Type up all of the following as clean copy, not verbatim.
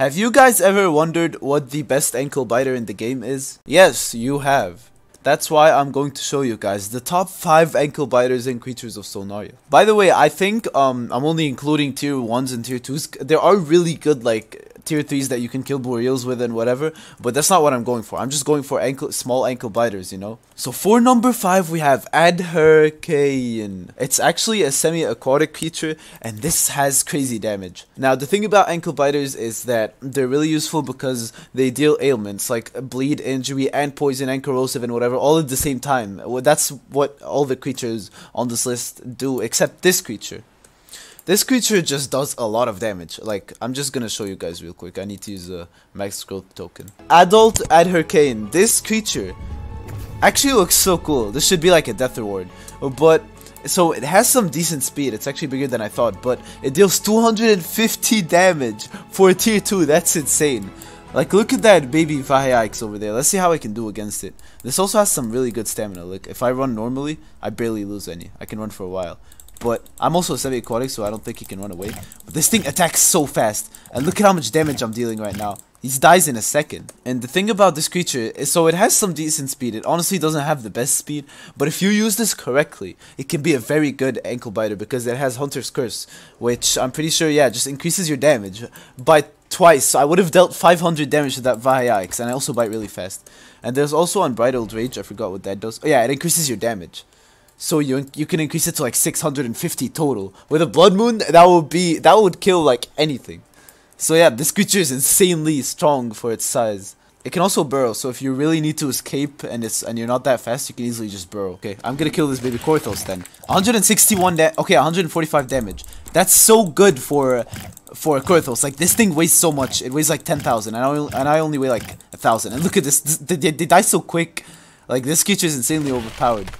Have you guys ever wondered what the best ankle biter in the game is? Yes, you have. That's why I'm going to show you guys the top 5 ankle biters in Creatures of Sonaria. By the way, I think I'm only including tier 1s and tier 2s. There are really good like tier 3s that you can kill Boreals with and whatever, but that's not what I'm going for. I'm just going for small ankle biters, you know? So for number 5 we have Adherkain. It's actually a semi-aquatic creature and this has crazy damage. Now the thing about ankle biters is that they're really useful because they deal ailments like bleed, injury, and poison and corrosive and whatever. All at the same time. That's what all the creatures on this list do, except this creature. This creature just does a lot of damage. Like, I'm just gonna show you guys real quick. I need to use a max growth token. Adult Adherkain. This creature actually looks so cool. This should be like a death reward. But, so it has some decent speed. It's actually bigger than I thought. But it deals 250 damage for a tier 2. That's insane. Like, look at that baby Vahyaix over there. Let's see how I can do against it. This also has some really good stamina. Like, if I run normally, I barely lose any. I can run for a while. But I'm also semi-aquatic, so I don't think he can run away. But this thing attacks so fast. And look at how much damage I'm dealing right now. He dies in a second. And the thing about this creature is, so it has some decent speed. It honestly doesn't have the best speed. But if you use this correctly, it can be a very good ankle biter because it has Hunter's Curse. Which I'm pretty sure, yeah, just increases your damage by twice, so I would have dealt 500 damage to that Vahyaix, and I also bite really fast. And there's also Unbridled Rage, I forgot what that does. Oh yeah, it increases your damage. So you can increase it to like 650 total. With a Blood Moon, that would kill like anything. So yeah, this creature is insanely strong for its size. It can also burrow, so if you really need to escape and you're not that fast, you can easily just burrow. Okay, I'm gonna kill this baby Korthos then. 145 damage. That's so good for a Korthos. Like, this thing weighs so much. It weighs like 10,000, and I only weigh like 1,000. And look at this. They die so quick. Like, this creature is insanely overpowered.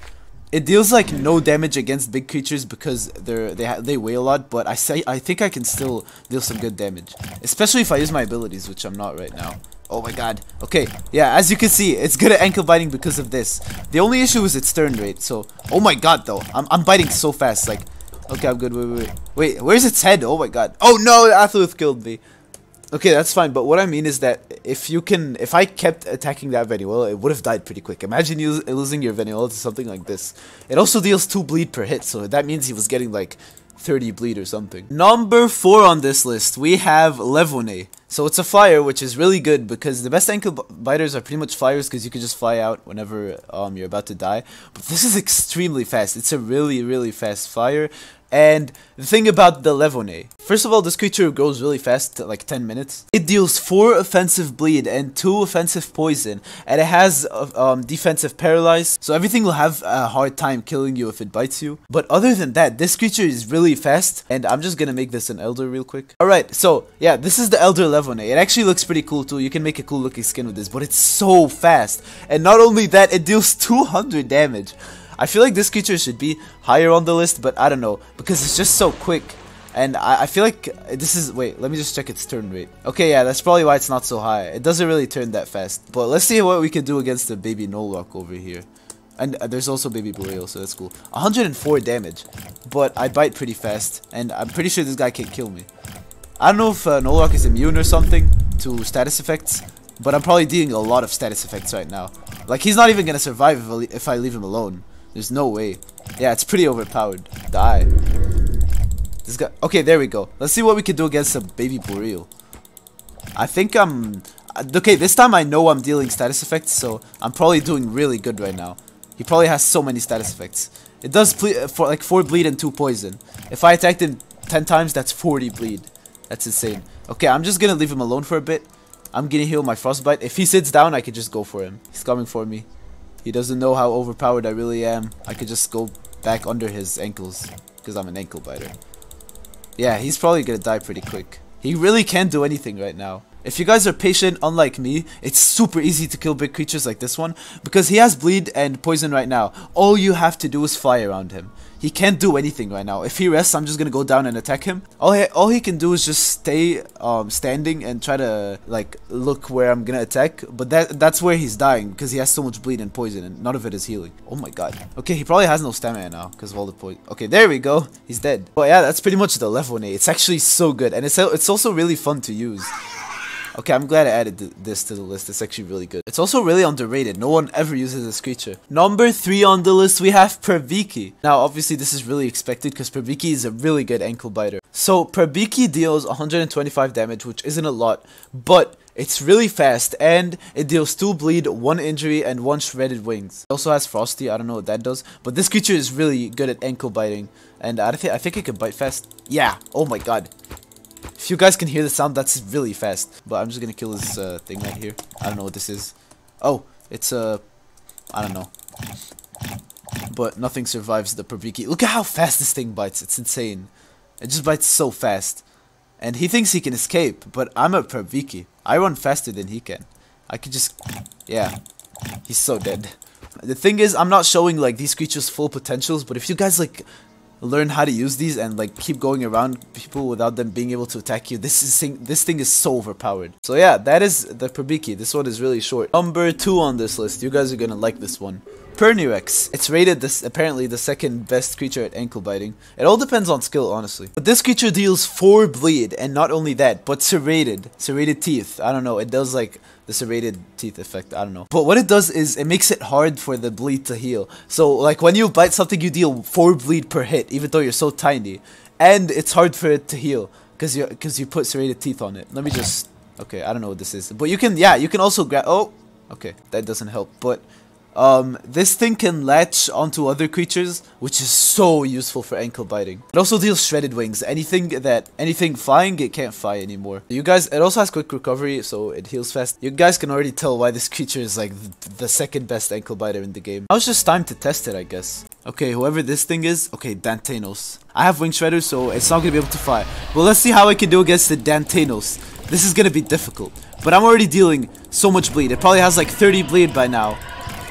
It deals like no damage against big creatures because they weigh a lot, but I think I can still deal some good damage, especially if I use my abilities, which I'm not right now. Oh my god. Okay, yeah, as you can see, it's good at ankle biting because of this. The only issue is its turn rate. So, oh my god, though, I'm biting so fast. Like, okay, I'm good. Wait, where's its head? Oh my god. Oh no, Atheluth killed me. Okay, that's fine, but what I mean is that if I kept attacking that Veniola, it would have died pretty quick. Imagine you losing your Veniola to something like this. It also deals 2 bleed per hit, so that means he was getting like 30 bleed or something. Number 4 on this list, we have Levonne. So it's a flyer, which is really good because the best ankle biters are pretty much flyers because you can just fly out whenever you're about to die. But this is extremely fast. It's a really, really fast flyer. And the thing about the Levonne, first of all, this creature grows really fast, like 10 minutes. It deals 4 offensive bleed and 2 offensive poison, and it has defensive paralyze, so everything will have a hard time killing you if it bites you. But other than that, this creature is really fast, and I'm just gonna make this an elder real quick. Alright, so yeah, this is the elder Levonne. It actually looks pretty cool too. You can make a cool looking skin with this, but it's so fast. And not only that, it deals 200 damage. I feel like this creature should be higher on the list, but I don't know, because it's just so quick, and I feel like this is- wait, let me just check its turn rate. Okay, yeah, that's probably why it's not so high. It doesn't really turn that fast, but let's see what we can do against the baby Nolrock over here. And there's also baby Brueo, so that's cool. 104 damage, but I bite pretty fast, and I'm pretty sure this guy can kill me. I don't know if Nolrock is immune or something to status effects, but I'm probably dealing a lot of status effects right now. Like, he's not even gonna survive if I leave him alone. There's no way. Yeah, it's pretty overpowered. Die. This guy. Okay, there we go. Let's see what we can do against a baby Boreal. I think I'm... okay, this time I know I'm dealing status effects, so I'm probably doing really good right now. He probably has so many status effects. It does for like 4 bleed and 2 poison. If I attacked him 10 times, that's 40 bleed. That's insane. Okay, I'm just gonna leave him alone for a bit. I'm gonna heal my frostbite. If he sits down, I can just go for him. He's coming for me. He doesn't know how overpowered I really am. I could just go back under his ankles because I'm an ankle biter. Yeah, he's probably gonna die pretty quick. He really can't do anything right now. If you guys are patient, unlike me, it's super easy to kill big creatures like this one because he has bleed and poison right now. All you have to do is fly around him. He can't do anything right now. If he rests, I'm just gonna go down and attack him. All he can do is just stay standing and try to like look where I'm gonna attack. But that's where he's dying because he has so much bleed and poison, and none of it is healing. Oh my god. Okay, he probably has no stamina now because of all the poison. Okay, there we go. He's dead. But yeah, that's pretty much the Levonne. It's actually so good, and it's also really fun to use. Okay, I'm glad I added this to the list. It's actually really good. It's also really underrated. No one ever uses this creature. Number 3 on the list, we have Praviki. Now, obviously, this is really expected because Praviki is a really good ankle biter. So, Praviki deals 125 damage, which isn't a lot, but it's really fast, and it deals 2 bleed, 1 injury, and 1 shredded wings. It also has Frosty, I don't know what that does, but this creature is really good at ankle biting, and I think it can bite fast. Yeah, oh my god. If you guys can hear the sound, that's really fast. But I'm just gonna kill this thing right here. I don't know what this is. Oh, it's a... I don't know. But nothing survives the Praviki. Look at how fast this thing bites, it's insane. It just bites so fast. And he thinks he can escape, but I'm a Praviki. I run faster than he can. I could just... yeah. He's so dead. The thing is, I'm not showing, like, these creatures' full potentials, but if you guys, like, learn how to use these and, like, keep going around people without them being able to attack you, this thing is so overpowered. So, yeah, that is the Praviki. This one is really short. Number 2 on this list. You guys are gonna like this one. Pernix. It's rated this apparently the 2nd best creature at ankle biting. It all depends on skill, honestly. But this creature deals 4 bleed, and not only that, but serrated teeth. I don't know. It does like the serrated teeth effect. I don't know. But what it does is it makes it hard for the bleed to heal. So like when you bite something, you deal 4 bleed per hit, even though you're so tiny, and it's hard for it to heal because you put serrated teeth on it. Let me just. Okay, I don't know what this is, but you can. Yeah, you can also grab. Oh, okay, that doesn't help, but. This thing can latch onto other creatures, which is so useful for ankle biting. It also deals shredded wings. Anything flying, it can't fly anymore. It also has quick recovery, so it heals fast. You guys can already tell why this creature is like the 2nd best ankle biter in the game. Now it's just time to test it, I guess. Okay, whoever this thing is, okay, Dantanos. I have Wing Shredder, so it's not gonna be able to fly. Well, let's see how I can do against the Dantanos. This is gonna be difficult, but I'm already dealing so much bleed. It probably has like 30 bleed by now.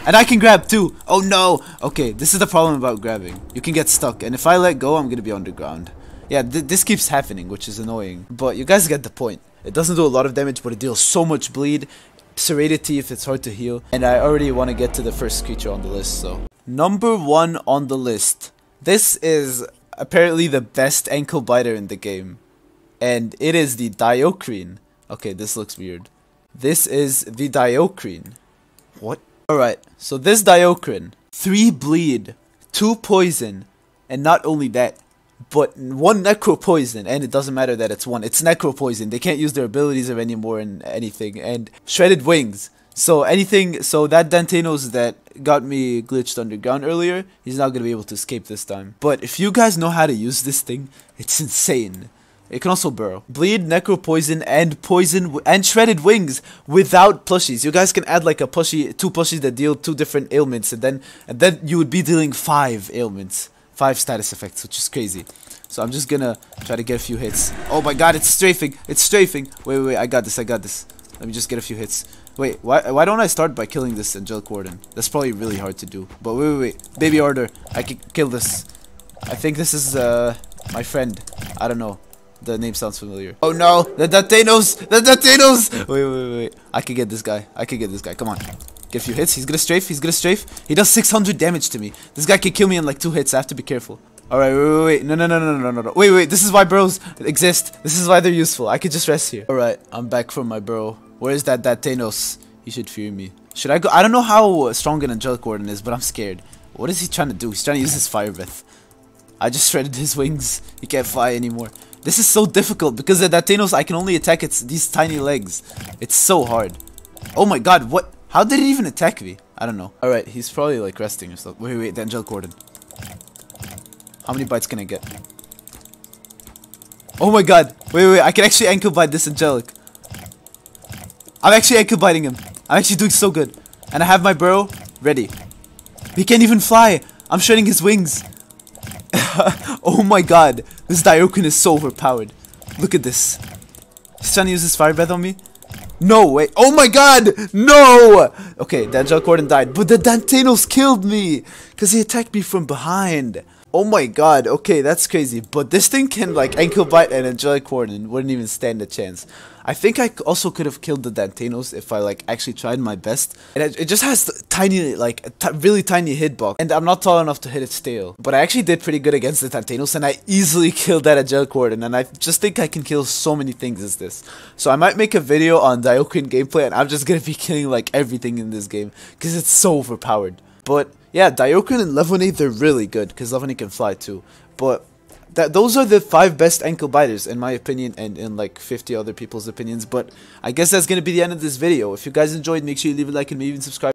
And I can grab too! Oh no! Okay, this is the problem about grabbing. You can get stuck, and if I let go, I'm gonna be underground. Yeah, this keeps happening, which is annoying. But you guys get the point. It doesn't do a lot of damage, but it deals so much bleed. Serrated teeth, it's hard to heal. And I already want to get to the 1st creature on the list, so. Number 1 on the list. This is apparently the best ankle biter in the game. And it is the Diokrin. Okay, this looks weird. This is the Diokrin. What? Alright, so this Diokrin, 3 bleed, 2 poison, and not only that, but 1 necro poison, and it doesn't matter that it's 1, it's necro poison, they can't use their abilities or anymore and anything, and shredded wings, so that Dantanos that got me glitched underground earlier, he's not gonna be able to escape this time, but if you guys know how to use this thing, it's insane. It can also burrow. Bleed, necro poison and shredded wings without plushies. You guys can add like a plushie, 2 plushies that deal 2 different ailments, and then you would be dealing 5 ailments, 5 status effects, which is crazy. So I'm just gonna try to get a few hits. Oh my god, it's strafing! It's strafing! Wait, I got this. Let me just get a few hits. Wait, why don't I start by killing this Angelic Warden? That's probably really hard to do. But wait. Baby order. I can kill this. I think this is my friend. I don't know. The name sounds familiar. Oh no! The Dantanos! The Dantanos! Wait. I could get this guy. Come on. Get a few hits. He's gonna strafe. He does 600 damage to me. This guy can kill me in like 2 hits. I have to be careful. Alright, wait. No. Wait. This is why burrows exist. This is why they're useful. I could just rest here. Alright, I'm back from my burrow. Where is that Dantanos? He should fear me. Should I go? I don't know how strong an Angelic Warden is, but I'm scared. What is he trying to do? He's trying to use his fire breath. I just shredded his wings. He can't fly anymore. This is so difficult because the Dantanos, I can only attack its these tiny legs. It's so hard. Oh my god, what? How did it even attack me? I don't know. Alright, he's probably like resting or something. Wait, the Angelic Warden. How many bites can I get? Oh my god. Wait, I can actually ankle bite this Angelic. I'm actually ankle biting him. I'm actually doing so good. And I have my burrow ready. He can't even fly. I'm shredding his wings. Oh my god, this Diokrin is so overpowered. Look at this. He's trying to use his fire breath on me. No, wait. Oh my god, no! Okay, the Angelic Warden died, but the Dantanos killed me because he attacked me from behind. Oh my god, okay, that's crazy. But this thing can like ankle bite an Angelic Warden. Wouldn't even stand a chance. I think I also could have killed the Dantanos if I like actually tried my best. And it just has tiny, like really tiny hitbox, and I'm not tall enough to hit its tail. But I actually did pretty good against the Dantanos, and I easily killed that Angelic Warden. And I just think I can kill so many things as this. So I might make a video on Diokrin gameplay, and I'm just gonna be killing like everything in this game because it's so overpowered. But yeah, Diokrin and Levonne, they're really good because Levonne can fly too. But those are the 5 best ankle biters in my opinion, and in like 50 other people's opinions. But I guess that's gonna be the end of this video. If you guys enjoyed, make sure you leave a like and maybe even subscribe.